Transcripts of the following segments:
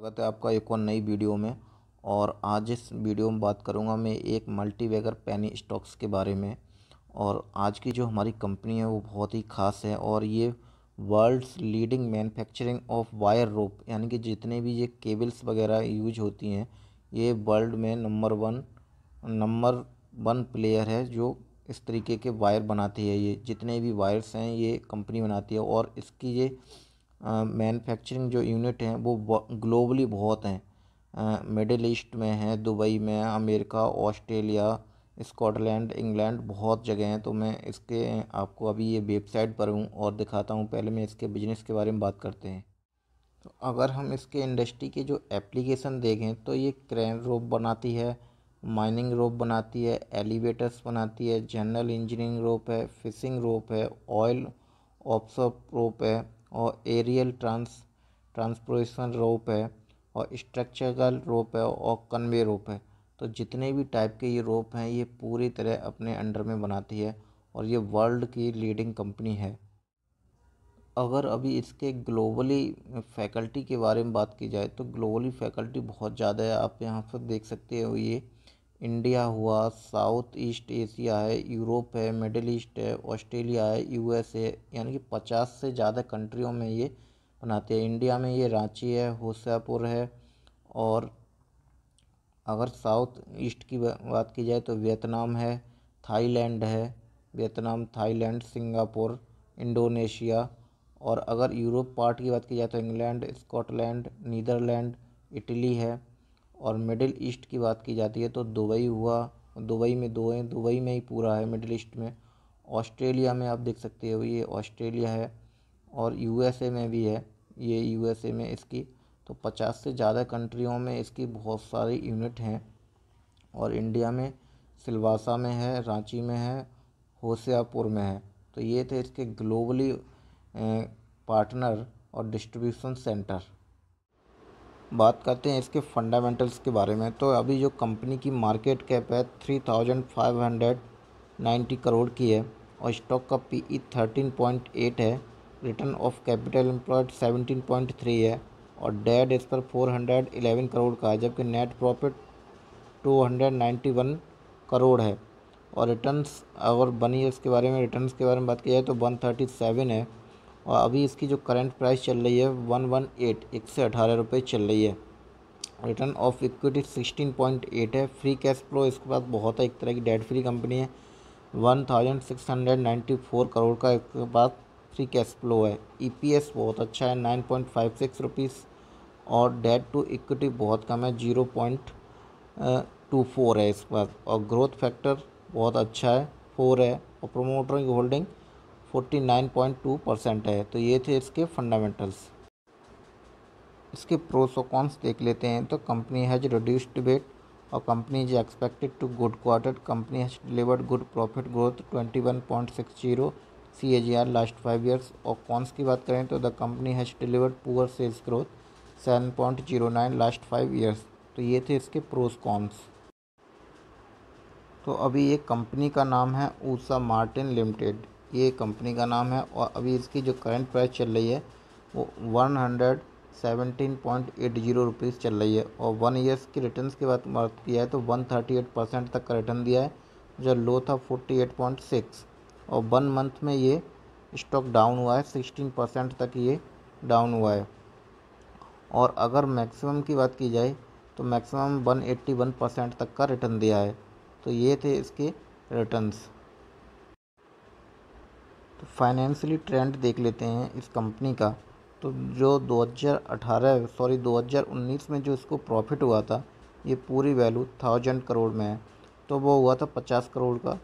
स्वागत है आपका एक और नई वीडियो में। और आज इस वीडियो में बात करूंगा मैं एक मल्टीबैगर पेनी स्टॉक्स के बारे में। और आज की जो हमारी कंपनी है वो बहुत ही ख़ास है और ये world's leading manufacturing of wire rope यानी कि जितने भी ये केबल्स वगैरह यूज होती हैं ये वर्ल्ड में नंबर वन प्लेयर है जो इस तरीके के वायर बनाती है। ये जितने भी वायर्स हैं ये कंपनी बनाती है और इसकी ये मैन्युफैक्चरिंग जो यूनिट हैं वो ग्लोबली बहुत हैं। मिडिल ईस्ट में हैं, दुबई में, अमेरिका, ऑस्ट्रेलिया, स्कॉटलैंड, इंग्लैंड, बहुत जगह हैं। तो मैं इसके आपको अभी ये वेबसाइट पर हूँ और दिखाता हूँ। पहले मैं इसके बिजनेस के बारे में बात करते हैं। तो अगर हम इसके इंडस्ट्री के जो एप्लीकेशन देखें तो ये क्रेन रोप बनाती है, माइनिंग रोप बनाती है, एलिवेटर्स बनाती है, जनरल इंजीनियरिंग रोप है, फिशिंग रोप है, ऑयल ऑफशोर रोप है और एरियल ट्रांसपोर्टेशन रोप है और स्ट्रक्चरल रोप है और कन्वे रोप है। तो जितने भी टाइप के ये रोप हैं ये पूरी तरह अपने अंडर में बनाती है और ये वर्ल्ड की लीडिंग कंपनी है। अगर अभी इसके ग्लोबली फैकल्टी के बारे में बात की जाए तो ग्लोबली फैकल्टी बहुत ज़्यादा है। आप यहाँ पर देख सकते हो ये इंडिया हुआ, साउथ ईस्ट एशिया है, यूरोप है, मिडिल ईस्ट है, ऑस्ट्रेलिया है, यूएस है, यानी कि 50 से ज़्यादा कंट्रियों में ये बनाते हैं। इंडिया में ये रांची है, होशियापुर है। और अगर साउथ ईस्ट की बात की जाए तो वियतनाम है, थाईलैंड है, सिंगापुर, इंडोनेशिया। और अगर यूरोप पार्ट की बात की जाए तो इंग्लैंड, स्कॉटलैंड, नीदरलैंड, इटली है। और मिडिल ईस्ट की बात की जाती है तो दुबई हुआ, दुबई में दो हैं, दुबई में ही पूरा है मिडिल ईस्ट में। ऑस्ट्रेलिया में आप देख सकते हो ये ऑस्ट्रेलिया है और यूएसए में भी है, ये यूएसए में इसकी। तो 50 से ज़्यादा कंट्रियों में इसकी बहुत सारी यूनिट हैं। और इंडिया में सिलवासा में है, रांची में है, होशियापुर में है। तो ये थे इसके ग्लोबली पार्टनर और डिस्ट्रीब्यूशन सेंटर। बात करते हैं इसके फंडामेंटल्स के बारे में। तो अभी जो कंपनी की मार्केट कैप है 3,590 करोड़ की है और स्टॉक का पीई 13.8 है, रिटर्न ऑफ कैपिटल एम्प्लॉयड 17.3 है और डेट इस पर 411 करोड़ का है, जबकि नेट प्रॉफिट 291 करोड़ है। और रिटर्न्स अगर बनी है इसके बारे में, रिटर्न्स के बारे में बात की जाए तो 137 है और अभी इसकी जो करंट प्राइस चल रही है 118 रुपये चल रही है। रिटर्न ऑफ इक्विटी 16.8 है। फ्री कैश फ्लो इसके पास बहुत है, एक तरह की डेट फ्री कंपनी है। 1694 करोड़ का इसके पास फ्री कैश फ्लो है। ईपीएस बहुत अच्छा है, 9.56 रुपीस और डेट टू इक्विटी बहुत कम है, 0.24 है इसके पास। और ग्रोथ फैक्टर बहुत अच्छा है, 4 है। और प्रोमोटर की होल्डिंग 49.2% है। तो ये थे इसके फंडामेंटल्स। इसके प्रोस और कॉन्स देख लेते हैं। तो कंपनी हैज़ रिड्यूस्ड वेट और company is expected to good quarter. Company has delivered good profit growth 21.60 CAGR last 5 years. और कॉन्स की बात करें तो the company has delivered poor sales growth 7.09 last 5 years. तो ये थे इसके प्रोस कॉन्स। तो अभी ये कंपनी का नाम है ऊषा मार्टिन लिमिटेड, ये कंपनी का नाम है। और अभी इसकी जो करंट प्राइस चल रही है वो 117.80 रुपीज़ चल रही है। और 1 ईयर्स की रिटर्न्स की बात की जाए तो 138% तक का रिटर्न दिया है, जो लो था 48.6। और 1 मंथ में ये स्टॉक डाउन हुआ है, 16% तक ये डाउन हुआ है। और अगर मैक्सिमम की बात की जाए तो मैक्सिमम 181% तक का रिटर्न दिया है। तो ये थे इसके रिटर्न्स। तो फाइनेंशियली ट्रेंड देख लेते हैं इस कंपनी का। तो जो 2019 में जो इसको प्रॉफिट हुआ था ये पूरी वैल्यू 1000 करोड़ में है, तो वो हुआ था 50 करोड़ का।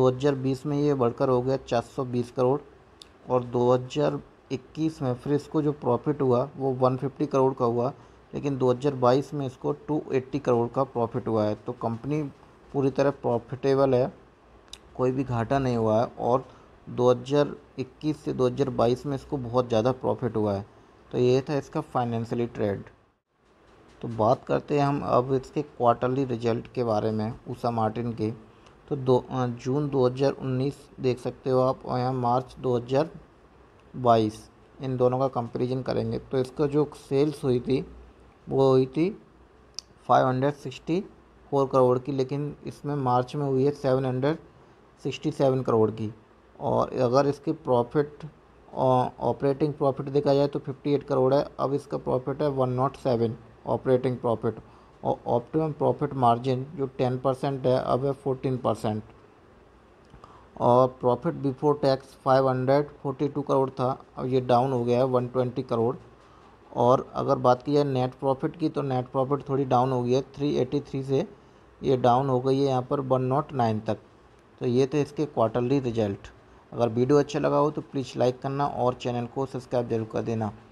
2020 में ये बढ़कर हो गया 420 करोड़ और 2021 में फिर इसको जो प्रॉफिट हुआ वो 150 करोड़ का हुआ, लेकिन 2022 में इसको 280 करोड़ का प्रॉफिट हुआ है। तो कंपनी पूरी तरह प्रॉफिटेबल है, कोई भी घाटा नहीं हुआ है। और 2021 से 2022 में इसको बहुत ज़्यादा प्रॉफिट हुआ है। तो ये था इसका फाइनेंशियली ट्रेड। तो बात करते हैं हम अब इसके क्वार्टरली रिजल्ट के बारे में ऊषा मार्टिन के। तो जून 2019 देख सकते हो आप और यहाँ मार्च 2022, इन दोनों का कंपैरिजन करेंगे। तो इसका जो सेल्स हुई थी वो हुई थी 564 करोड़ की, लेकिन इसमें मार्च में हुई है 767 करोड़ की। और अगर इसकी प्रॉफिट ऑपरेटिंग प्रॉफिट देखा जाए तो 58 करोड़ है। अब इसका प्रॉफिट है 107 ऑपरेटिंग प्रॉफिट, और ऑप्टिमम प्रॉफिट मार्जिन जो 10% है अब है 14%। और प्रॉफिट बिफोर टैक्स 542 करोड़ था, अब ये डाउन हो गया है 120 करोड़। और अगर बात की जाए नेट प्रॉफिट की तो नेट प्रॉफिट थोड़ी डाउन हो गई है, 383 से ये डाउन हो गई है यहाँ पर 109 तक। तो ये थे इसके क्वार्टरली रिजल्ट। अगर वीडियो अच्छा लगा हो तो प्लीज़ लाइक करना और चैनल को सब्सक्राइब जरूर कर देना।